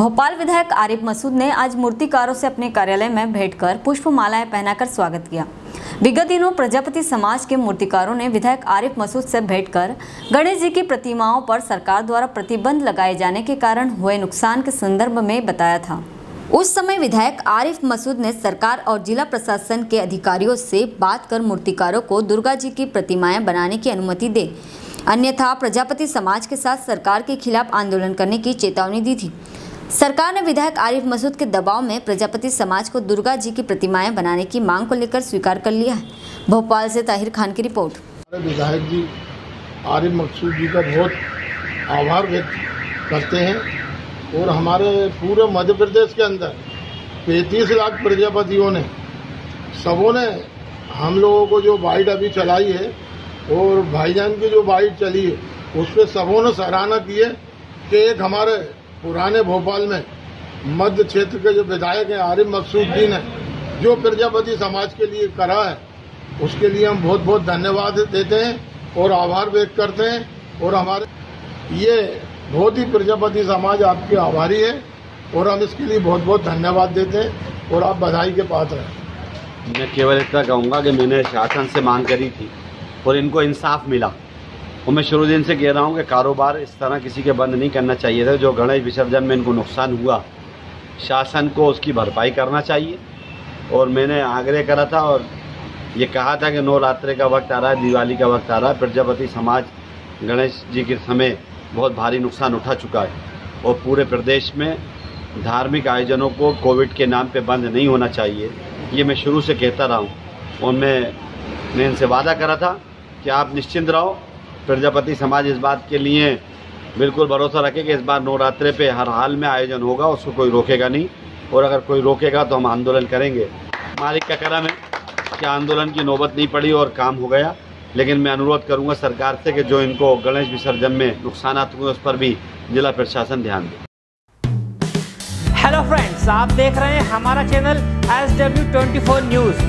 भोपाल विधायक आरिफ मसूद ने आज मूर्तिकारों से अपने कार्यालय में भेंटकर पुष्पमालाएं पहनाकर स्वागत किया। विगत दिनों प्रजापति समाज के मूर्तिकारों ने विधायक आरिफ मसूद से भेंटकर गणेश जी की प्रतिमाओं पर सरकार द्वारा प्रतिबंध लगाए जाने के कारण हुए नुकसान के संदर्भ में बताया था। उस समय विधायक आरिफ मसूद ने सरकार और जिला प्रशासन के अधिकारियों से बात कर मूर्तिकारों को दुर्गा जी की प्रतिमाएं बनाने की अनुमति दे, अन्यथा प्रजापति समाज के साथ सरकार के खिलाफ आंदोलन करने की चेतावनी दी थी। सरकार ने विधायक आरिफ मसूद के दबाव में प्रजापति समाज को दुर्गा जी की प्रतिमाएं बनाने की मांग को लेकर स्वीकार कर लिया है। भोपाल से ताहिर खान की रिपोर्ट। विधायक जी आरिफ मसूद जी का बहुत आभार व्यक्त करते हैं और हमारे पूरे मध्य प्रदेश के अंदर 35 लाख प्रजापतियों ने सबों ने हम लोगों को जो बाइट अभी चलाई है और भाईजान की जो बाइट चली है उस पर सबों ने सराहना की है कि एक हमारे पुराने भोपाल में मध्य क्षेत्र के जो विधायक हैं आरिफ मसूद जी ने जो प्रजापति समाज के लिए करा है उसके लिए हम बहुत बहुत धन्यवाद देते हैं और आभार व्यक्त करते हैं। और हमारे ये बहुत ही प्रजापति समाज आपके आभारी है और हम इसके लिए बहुत बहुत धन्यवाद देते हैं और आप बधाई के पात्र हैं। मैं केवल इतना कहूँगा कि मैंने शासन से मांग करी थी और इनको इंसाफ मिला और मैं शुरू दिन से कह रहा हूँ कि कारोबार इस तरह किसी के बंद नहीं करना चाहिए था। जो गणेश विसर्जन में इनको नुकसान हुआ शासन को उसकी भरपाई करना चाहिए और मैंने आग्रह करा था और ये कहा था कि नवरात्रे का वक्त आ रहा है, दिवाली का वक्त आ रहा है, प्रजापति समाज गणेश जी के समय बहुत भारी नुकसान उठा चुका है और पूरे प्रदेश में धार्मिक आयोजनों को कोविड के नाम पर बंद नहीं होना चाहिए, ये मैं शुरू से कहता रहा हूँ। और मैंने इनसे वादा करा था कि आप निश्चिंत रहो, प्रजापति समाज इस बात के लिए बिल्कुल भरोसा रखे कि इस बार नवरात्रे पे हर हाल में आयोजन होगा, उसको कोई रोकेगा नहीं और अगर कोई रोकेगा तो हम आंदोलन करेंगे। मालिक का करम है कि आंदोलन की नौबत नहीं पड़ी और काम हो गया, लेकिन मैं अनुरोध करूंगा सरकार से कि जो इनको गणेश विसर्जन में नुकसान हुए उस पर भी जिला प्रशासन ध्यान दे। हेलो फ्रेंड्स, आप देख रहे हैं हमारा चैनल SW 24 न्यूज़।